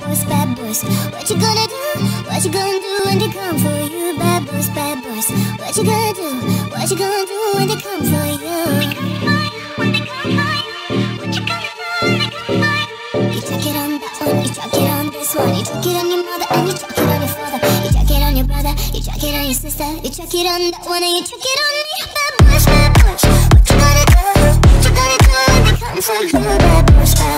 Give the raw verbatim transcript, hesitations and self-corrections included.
boys, bad boys, what you gonna do? What you gonna do when they come for you? Bad boys, bad boys, what you gonna do? What you gonna do when they come for you? When they come for you, what you gonna do when they come for you? You chuck it on that one, you chuck it on this one, you chuck it on your mother and you chuck it on your father, you chuck it on your brother, you chuck it on your sister, you chuck it on that one and you chuck it on me. Bad boys, bad boys, what you gonna do? What you gonna do when they come for you? Bad boys, bad boys.